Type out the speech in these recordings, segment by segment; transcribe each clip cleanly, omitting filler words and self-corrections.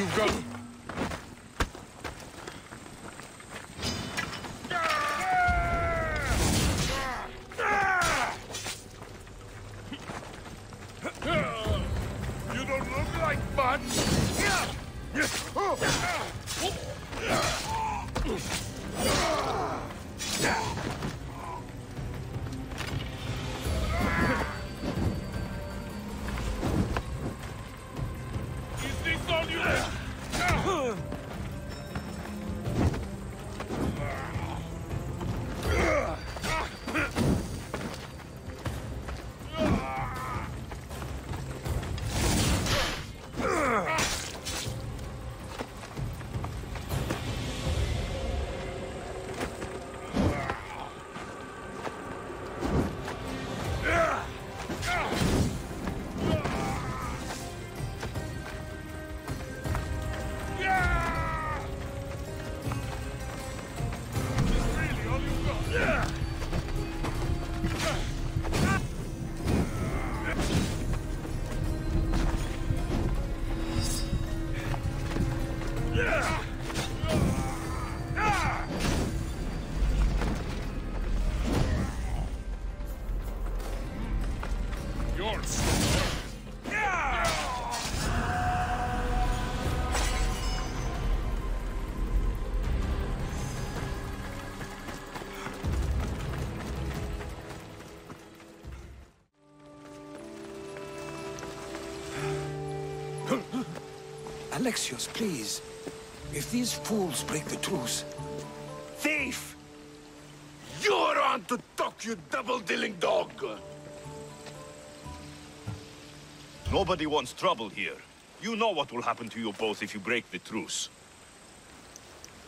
You go. You don't look like much. Alexios, please. If these fools break the truce... Thief! You're on to talk, you double-dealing dog! Nobody wants trouble here. You know what will happen to you both if you break the truce.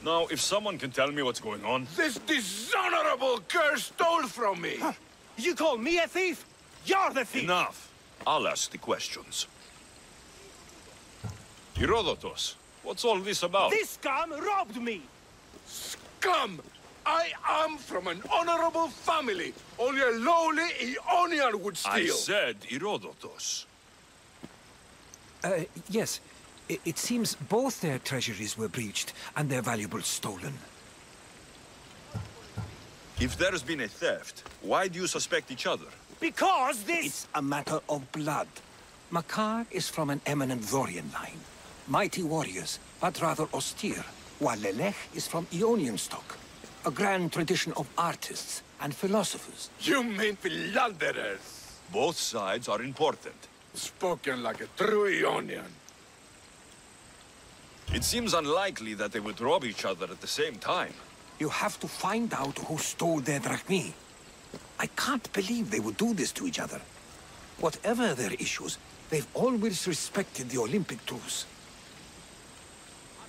Now, if someone can tell me what's going on... This dishonorable curse stole from me! Huh. You call me a thief? You're the thief! Enough! I'll ask the questions. Herodotos, what's all this about? This scum robbed me! Scum! I am from an honorable family! Only a lowly Ionian would steal! I said Herodotos. Yes. It seems both their treasuries were breached and their valuables stolen. If there's been a theft, why do you suspect each other? Because this... It's a matter of blood. Makar is from an eminent Dorian line. Mighty warriors, but rather austere, while Lelech is from Ionian stock, a grand tradition of artists and philosophers. You mean philanderers? Both sides are important. Spoken like a true Ionian. It seems unlikely that they would rob each other at the same time. You have to find out who stole their drachmae. I can't believe they would do this to each other. Whatever their issues, they've always respected the Olympic truce.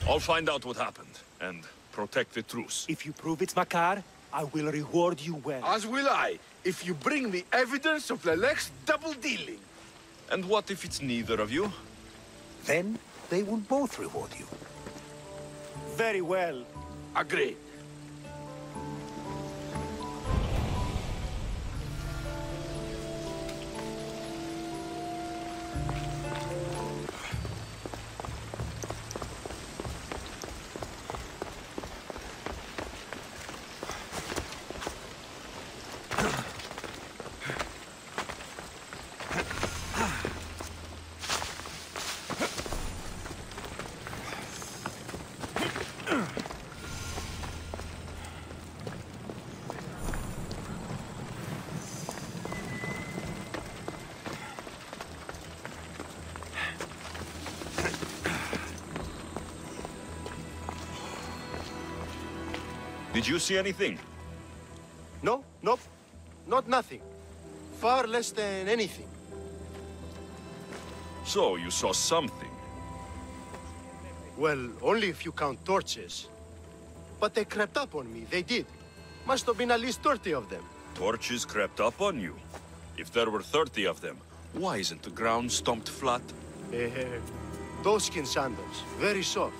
I'll find out what happened, and protect the truce. If you prove it, Makar, I will reward you well. As will I, if you bring me evidence of Lelech's double-dealing. And what if it's neither of you? Then they will both reward you. Very well. Agreed. Did you see anything? No, nope. Not nothing. Far less than anything. So, you saw something? Well, only if you count torches. But they crept up on me, they did. Must have been at least 30 of them. Torches crept up on you? If there were 30 of them, why isn't the ground stomped flat? Toskin sandals, very soft.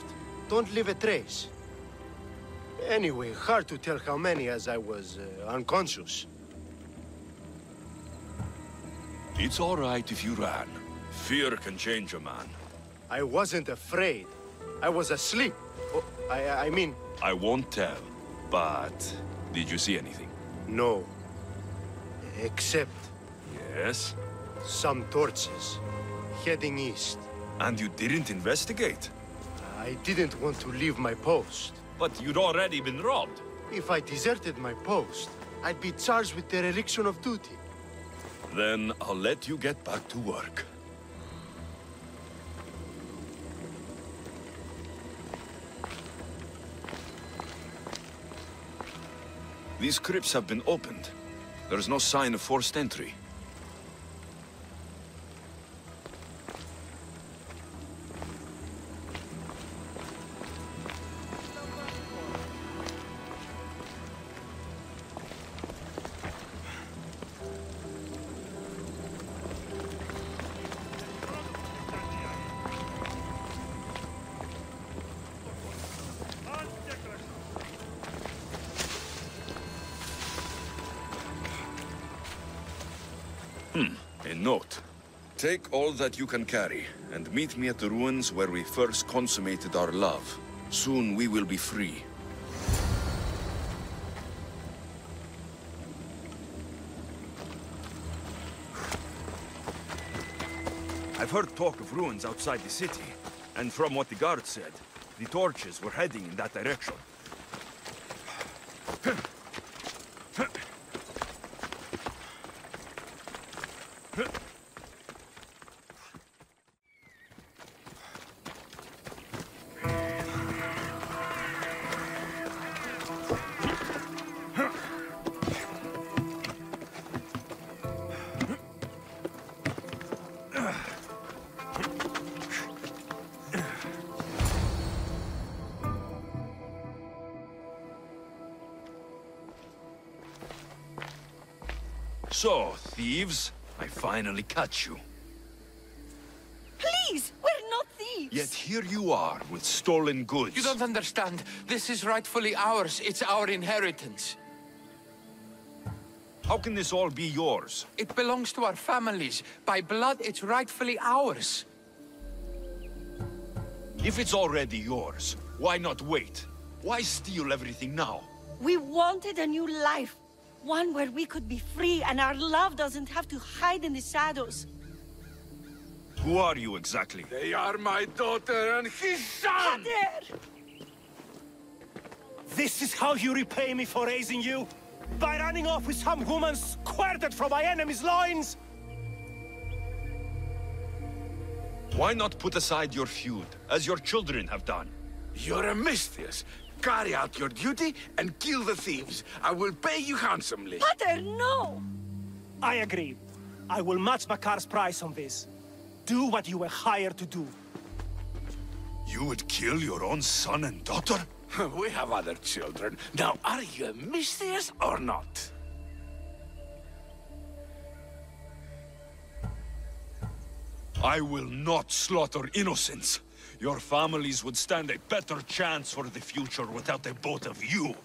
Don't leave a trace. Anyway, hard to tell how many as I was unconscious. It's all right if you ran. Fear can change a man. I wasn't afraid. I was asleep. Oh, I mean... I won't tell, but did you see anything? No. Except... Yes? Some torches heading east. And you didn't investigate? I didn't want to leave my post. But you'd already been robbed. If I deserted my post, I'd be charged with dereliction of duty. Then I'll let you get back to work. These crypts have been opened. There's no sign of forced entry. Take all that you can carry, and meet me at the ruins where we first consummated our love. Soon we will be free. I've heard talk of ruins outside the city, and from what the guards said, the torches were heading in that direction. So, thieves, I finally catch you. Please, we're not thieves! Yet here you are, with stolen goods. You don't understand. This is rightfully ours. It's our inheritance. How can this all be yours? It belongs to our families. By blood, it's rightfully ours. If it's already yours, why not wait? Why steal everything now? We wanted a new life. One where we could be free, and our love doesn't have to hide in the shadows. Who are you exactly? They are my daughter and his son! Kader! This is how you repay me for raising you? By running off with some woman squirted from my enemy's loins? Why not put aside your feud, as your children have done? You're a Misthios. Carry out your duty and kill the thieves. I will pay you handsomely. Pater, no! I agree. I will match Makar's price on this. Do what you were hired to do. You would kill your own son and daughter? We have other children. Now, are you a Misthios or not? I will not slaughter innocents. Your families would stand a better chance for the future without the both of you.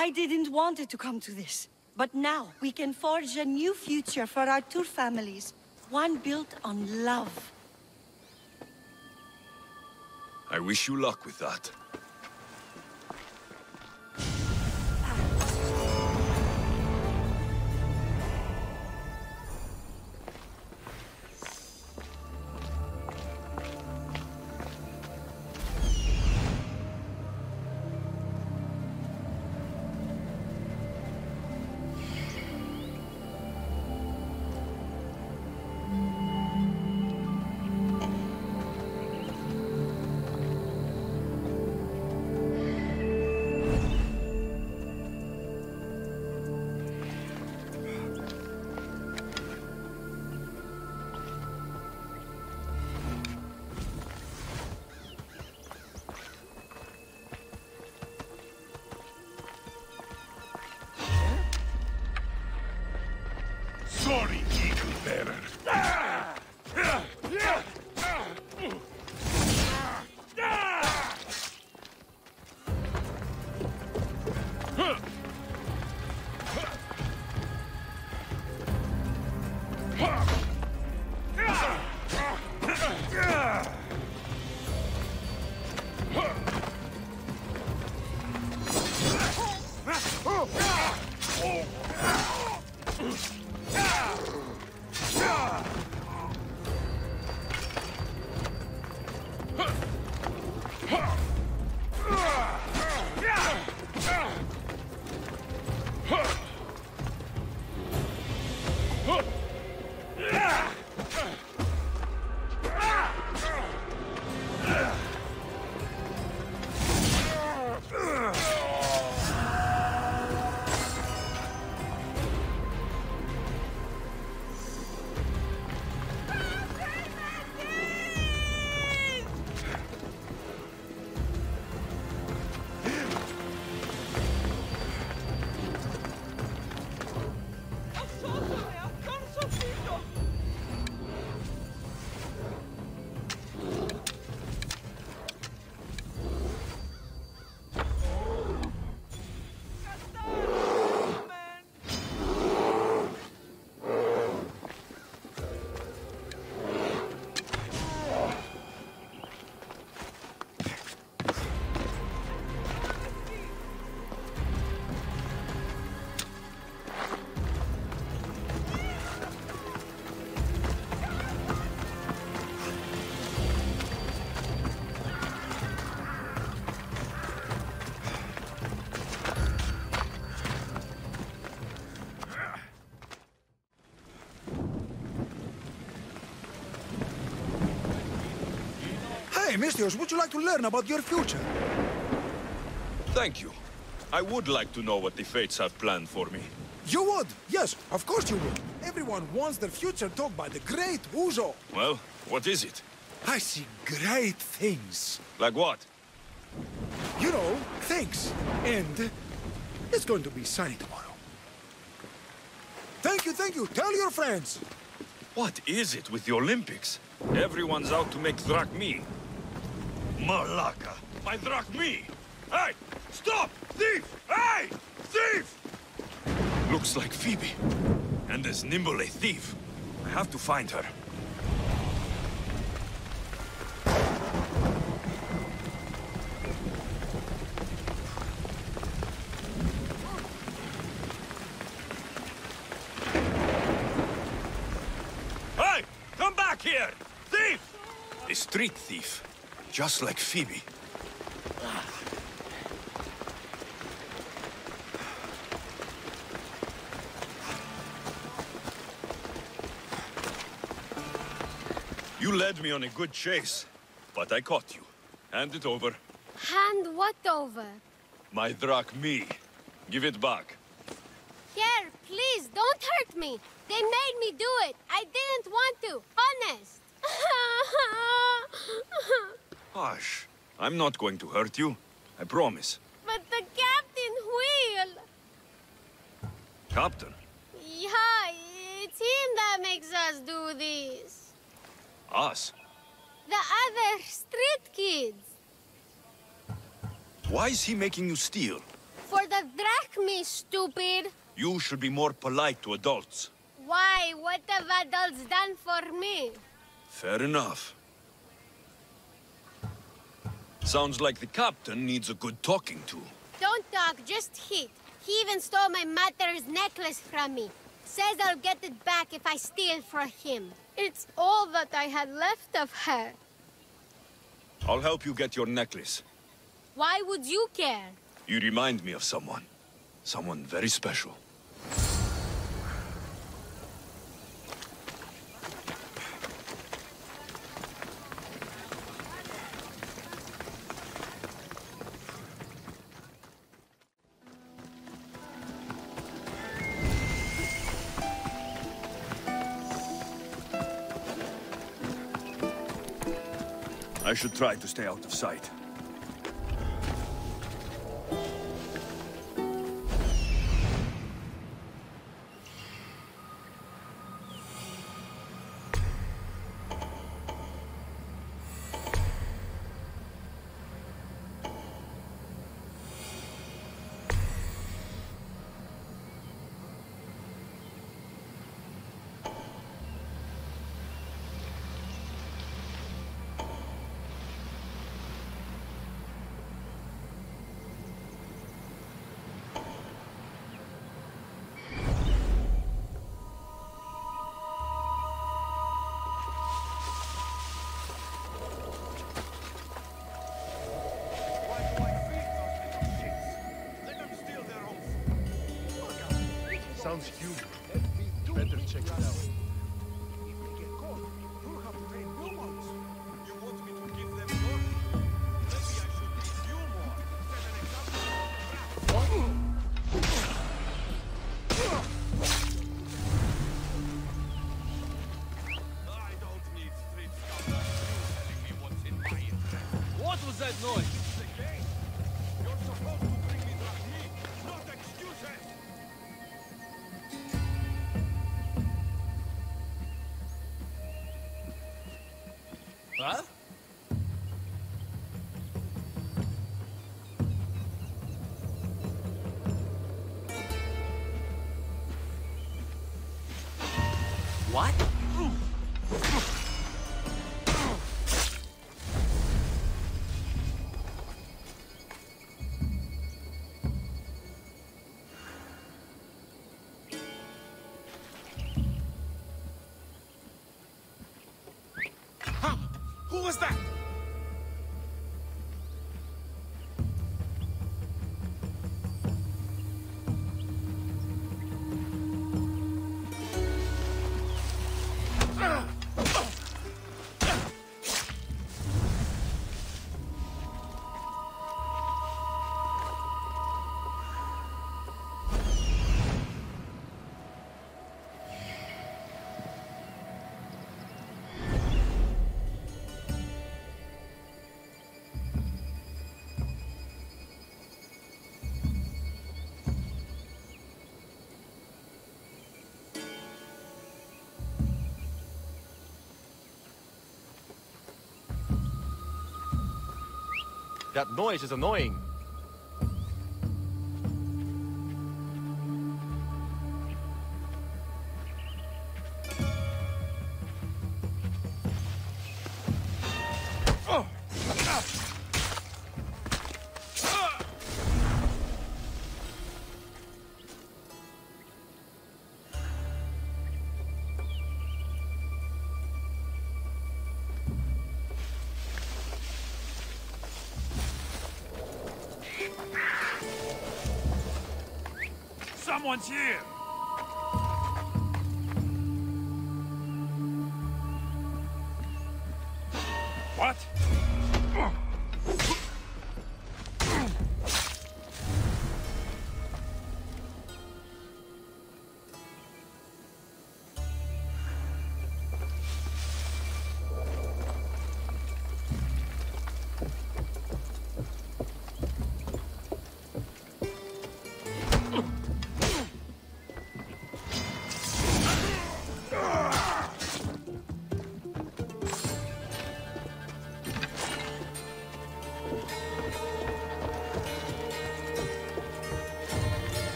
I didn't want it to come to this, but now we can forge a new future for our two families, one built on love. I wish you luck with that. Hey, Misthios, would you like to learn about your future? Thank you. I would like to know what the Fates have planned for me. You would? Yes, of course you would. Everyone wants their future taught by the great Uzo. Well, what is it? I see great things. Like what? You know, things. And it's going to be sunny tomorrow. Thank you, thank you. Tell your friends. What is it with the Olympics? Everyone's out to make drachmae. Malaka, my drachmae! Hey! Stop! Thief! Hey! Thief! Looks like Phoebe. And as nimble a thief. I have to find her. Hey! Come back here! Thief! A street thief. Just like Phoebe. You led me on a good chase, but I caught you. Hand it over. Hand what over? My drachmae. Give it back. Here, please, don't hurt me. They made me do it. I didn't want to. Honest. Hush. I'm not going to hurt you. I promise. But the captain will. Captain? Yeah, it's him that makes us do this. Us? The other street kids. Why is he making you steal? For the drachmae, stupid. You should be more polite to adults. Why? What have adults done for me? Fair enough. Sounds like the captain needs a good talking to. Don't talk, just hit. He even stole my mother's necklace from me. Says I'll get it back if I steal from him. It's all that I had left of her. I'll help you get your necklace. Why would you care? You remind me of someone. Someone very special. I should try to stay out of sight. Sounds human. Better check it out. If we get caught, you'll have to pay no ones. You want me to give them your... What's that noise? It's the game. You're supposed to bring me drachmae, not excuses. Huh? What was that? That noise is annoying. Someone's here! What?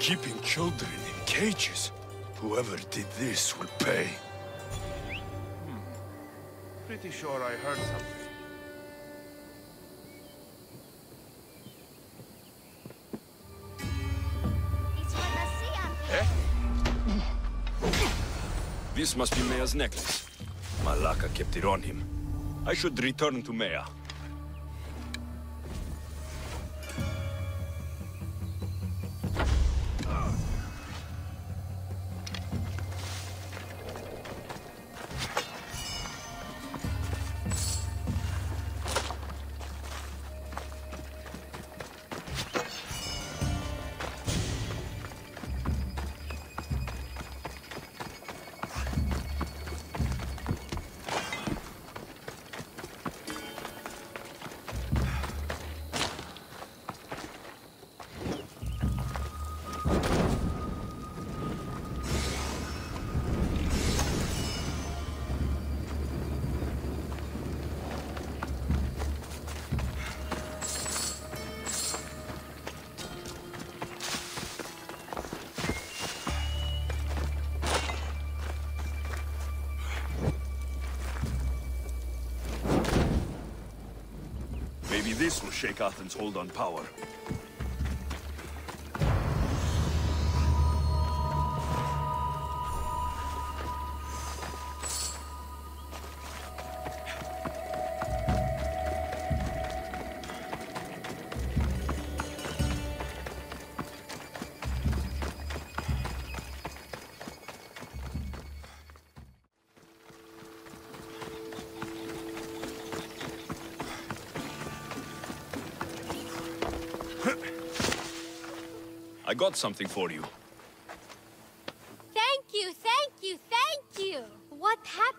Keeping children in cages? Whoever did this will pay. Pretty sure I heard something. Eh? This must be Maya's necklace. Malaka kept it on him. I should return to Maya. This will shake Athens' hold on power. I got something for you. Thank you, thank you, thank you!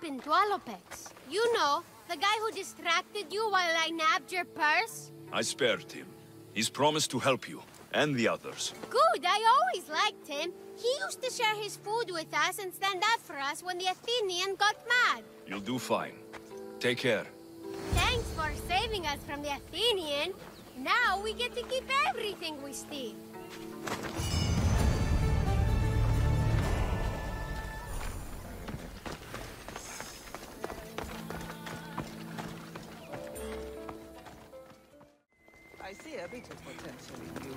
happened to Alopex? You know, the guy who distracted you while I nabbed your purse? I spared him. He's promised to help you, and the others. Good, I always liked him. He used to share his food with us and stand up for us when the Athenian got mad. You'll do fine. Take care. Thanks for saving us from the Athenian. Now we get to keep everything we steal. I see a bit of potential in you,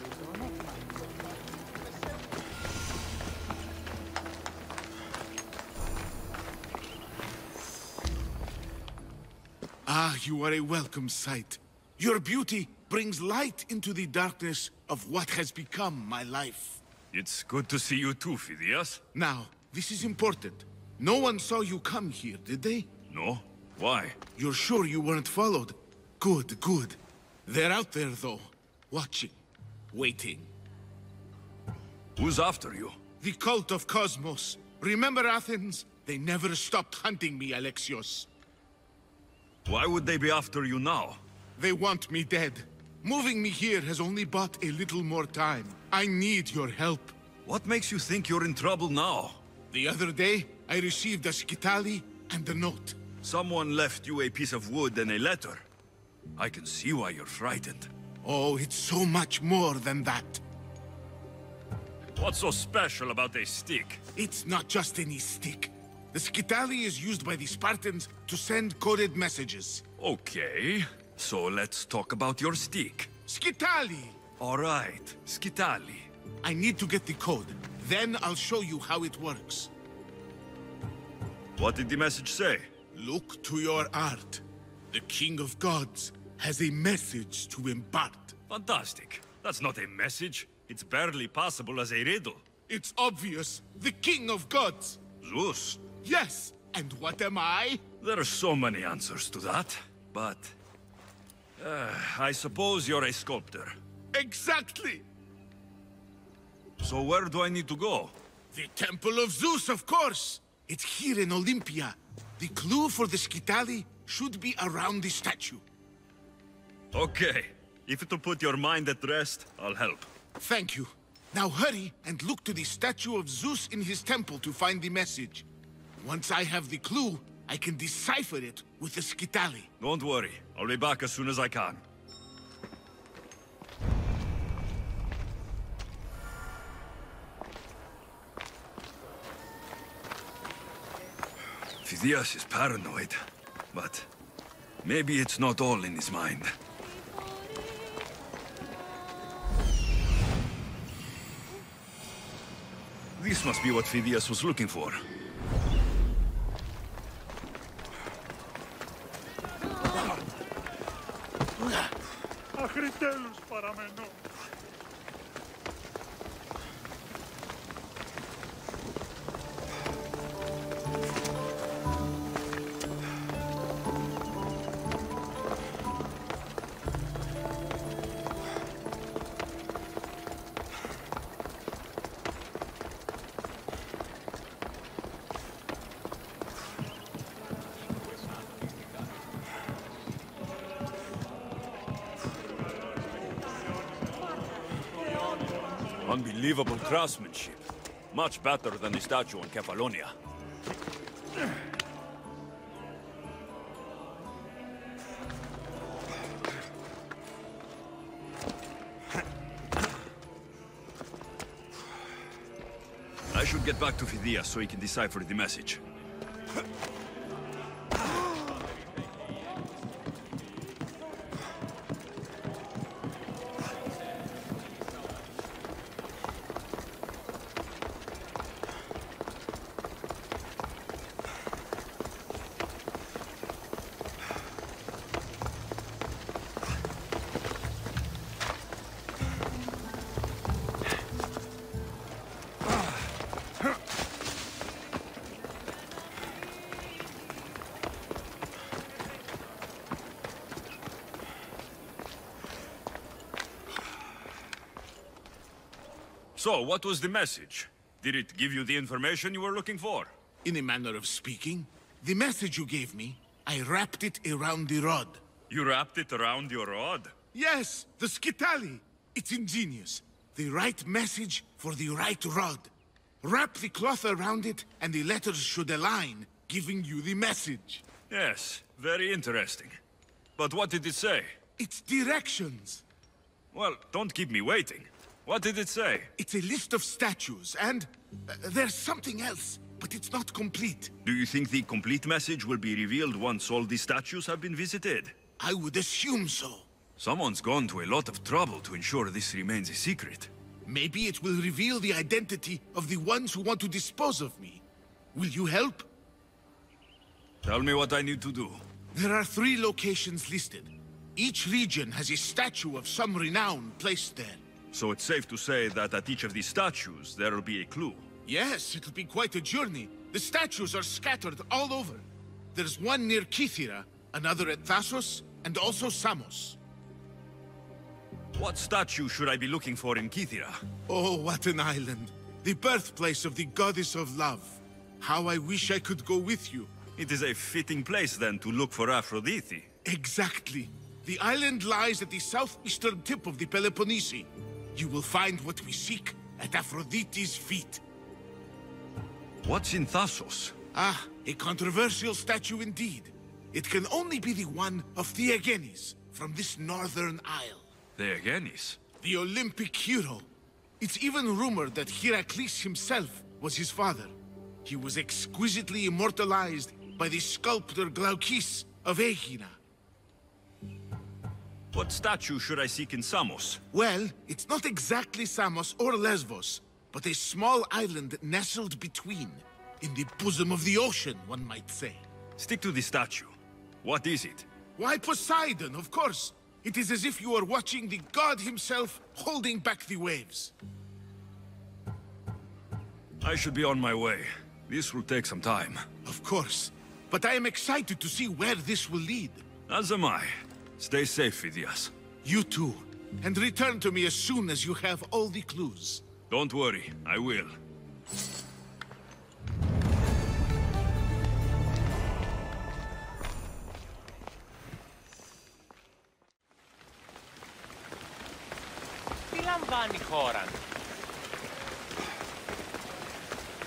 Ah, you are a welcome sight. Your beauty brings light into the darkness of what has become my life. It's good to see you too, Phidias. Now, this is important. No one saw you come here, did they? No. Why? You're sure you weren't followed? Good, good. They're out there, though. Watching. Waiting. Who's after you? The cult of Cosmos. Remember Athens? They never stopped hunting me, Alexios. Why would they be after you now? They want me dead. Moving me here has only bought a little more time. I need your help. What makes you think you're in trouble now? The other day, I received a skytale and a note. Someone left you a piece of wood and a letter. I can see why you're frightened. Oh, it's so much more than that. What's so special about a stick? It's not just any stick. The skytale is used by the Spartans to send coded messages. Okay, so let's talk about your stick. Skytale! All right, skytale. I need to get the code, then I'll show you how it works. What did the message say? Look to your art. The King of Gods has a message to impart. Fantastic. That's not a message. It's barely passable as a riddle. It's obvious. The King of Gods. Zeus? Yes. And what am I? There are so many answers to that, but... I suppose you're a sculptor. Exactly! So where do I need to go? The Temple of Zeus, of course! It's here in Olympia. The clue for the skytale should be around the statue. Okay. If it'll put your mind at rest, I'll help. Thank you. Now hurry and look to the statue of Zeus in his temple to find the message. Once I have the clue, I can decipher it with the skytale. Don't worry. I'll be back as soon as I can. Phidias is paranoid. But maybe it's not all in his mind. This must be what Phidias was looking for. Cristelus para menor. Unbelievable craftsmanship. Much better than the statue in Cephalonia. I should get back to Phidias so he can decipher the message. So, what was the message? Did it give you the information you were looking for? In a manner of speaking, The message you gave me, I wrapped it around the rod. You wrapped it around your rod? Yes, the skytale. It's ingenious. The right message for the right rod. Wrap the cloth around it, and the letters should align, giving you the message. Yes, very interesting. But what did it say? It's directions. Well, don't keep me waiting. What did it say? It's a list of statues, and there's something else, but it's not complete. Do you think the complete message will be revealed once all the statues have been visited? I would assume so. Someone's gone to a lot of trouble to ensure this remains a secret. Maybe it will reveal the identity of the ones who want to dispose of me. Will you help? Tell me what I need to do. There are 3 locations listed. Each region has a statue of some renown placed there. So it's safe to say that at each of these statues, there'll be a clue. Yes, it'll be quite a journey. The statues are scattered all over. There's one near Kithira, another at Thassos, and also Samos. What statue should I be looking for in Kithira? Oh, what an island. The birthplace of the goddess of love. How I wish I could go with you. It is a fitting place, then, to look for Aphrodite. Exactly. The island lies at the southeastern tip of the Peloponnese. You will find what we seek at Aphrodite's feet. What's in Thassos? Ah, a controversial statue indeed. It can only be the one of Theagenes from this northern isle. Theagenes? The Olympic hero. It's even rumored that Heracles himself was his father. He was exquisitely immortalized by the sculptor Glaucus of Aegina. What statue should I seek in Samos? Well, it's not exactly Samos or Lesbos, but a small island nestled between, in the bosom of the ocean, one might say. Stick to the statue. What is it? Why, Poseidon, of course. It is as if you are watching the god himself holding back the waves. I should be on my way. This will take some time. Of course, but I am excited to see where this will lead. As am I. Stay safe, Phidias. You too. And return to me as soon as you have all the clues. Don't worry, I will.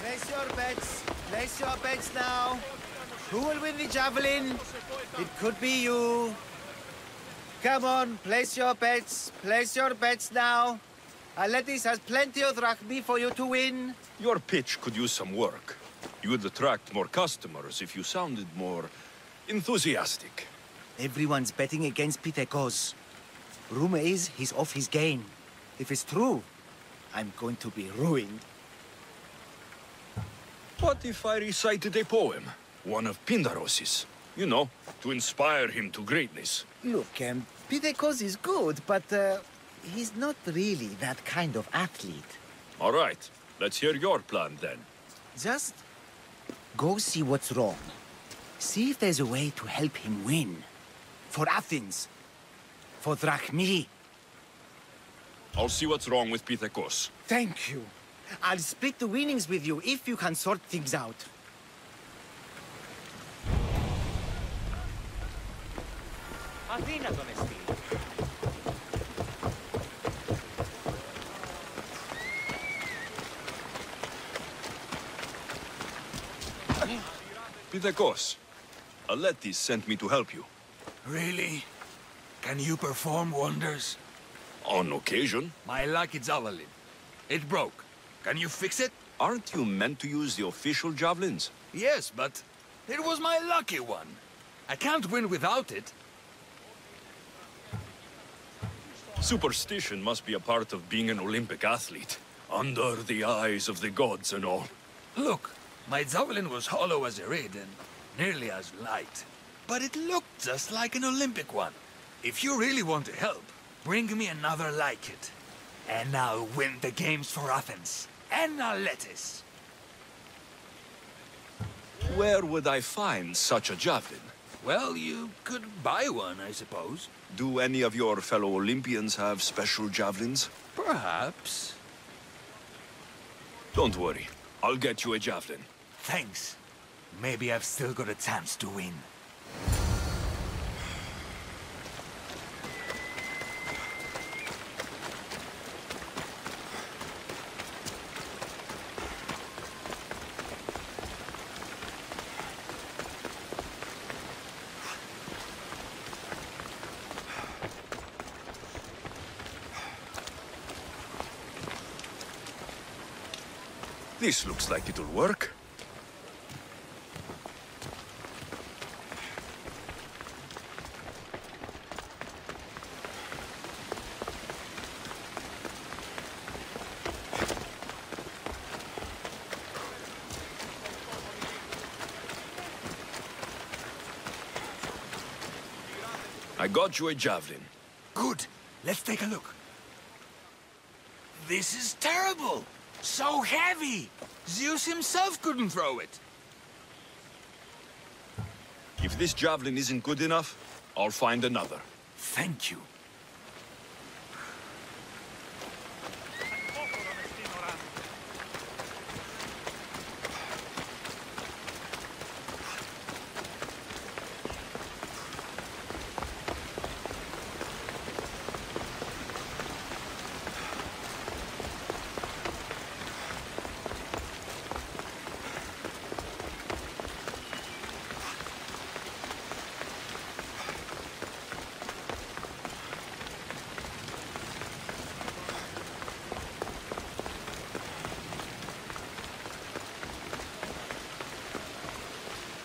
Place your bets. Place your bets now. Who will win the javelin? It could be you. Come on, place your bets. Place your bets now. Aletes has plenty of drachmae for you to win. Your pitch could use some work. You would attract more customers if you sounded more enthusiastic. Everyone's betting against Pitekos. Rumor is he's off his game. If it's true, I'm going to be ruined. What if I recited a poem? One of Pindaros's. You know, to inspire him to greatness. Look, Pitekos is good, but he's not really that kind of athlete. All right, let's hear your plan then. Just go see what's wrong. See if there's a way to help him win. For Athens. For drachmae. I'll see what's wrong with Pitekos. Thank you. I'll split the winnings with you if you can sort things out. Pitekos, Aletes sent me to help you. Really? Can you perform wonders? On occasion. My lucky javelin. It broke. Can you fix it? Aren't you meant to use the official javelins? Yes, but it was my lucky one. I can't win without it. Superstition must be a part of being an Olympic athlete. Under the eyes of the gods and all. Look, my javelin was hollow as a reed and nearly as light. But it looked just like an Olympic one. If you really want to help, bring me another like it. And I'll win the games for Athens. And Aletes. Where would I find such a javelin? Well, you could buy one, I suppose. Do any of your fellow Olympians have special javelins? Perhaps. Don't worry. I'll get you a javelin. Thanks. Maybe I've still got a chance to win. This looks like it'll work. I got you a javelin. Good. Let's take a look. This is terrible. So heavy! Zeus himself couldn't throw it! If this javelin isn't good enough, I'll find another. Thank you.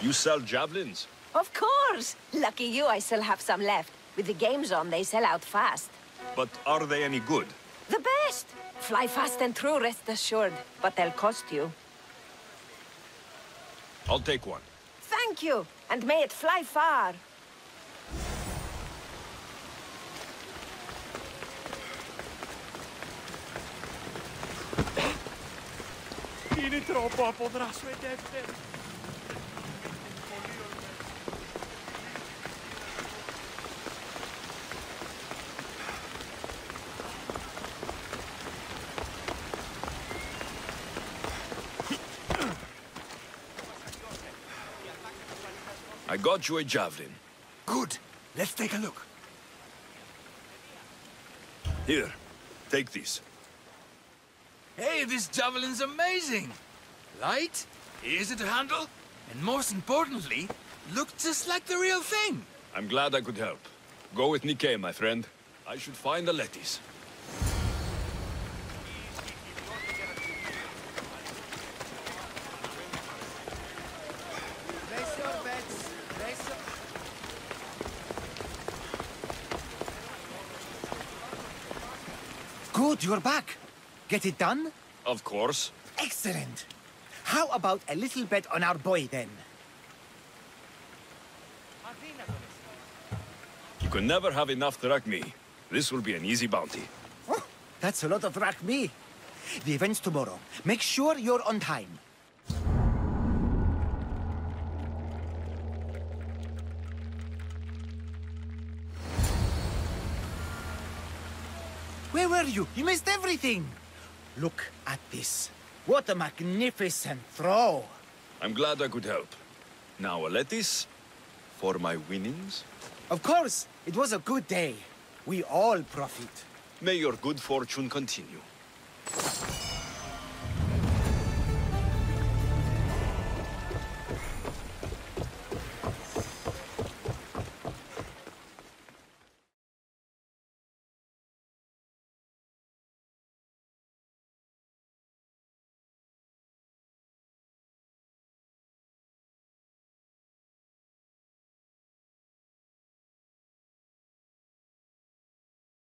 You sell javelins? Of course! Lucky you, I still have some left. With the games on, they sell out fast. But are they any good? The best! Fly fast and true, rest assured. But they'll cost you. I'll take one. Thank you, and may it fly far. I got you a javelin. Good. Let's take a look. Here, take this. Hey, this javelin's amazing! Light, easy to handle, and most importantly, look just like the real thing! I'm glad I could help. Go with Nike, my friend. I should find Aletes. You're back. Get it done? Of course. Excellent. How about a little bet on our boy, then? You can never have enough drachmae. This will be an easy bounty. Oh, that's a lot of drachmae. The event's tomorrow. Make sure you're on time. Where were you? You missed everything! Look at this. What a magnificent throw! I'm glad I could help. Now, Aletes, for my winnings? Of course! It was a good day. We all profit. May your good fortune continue.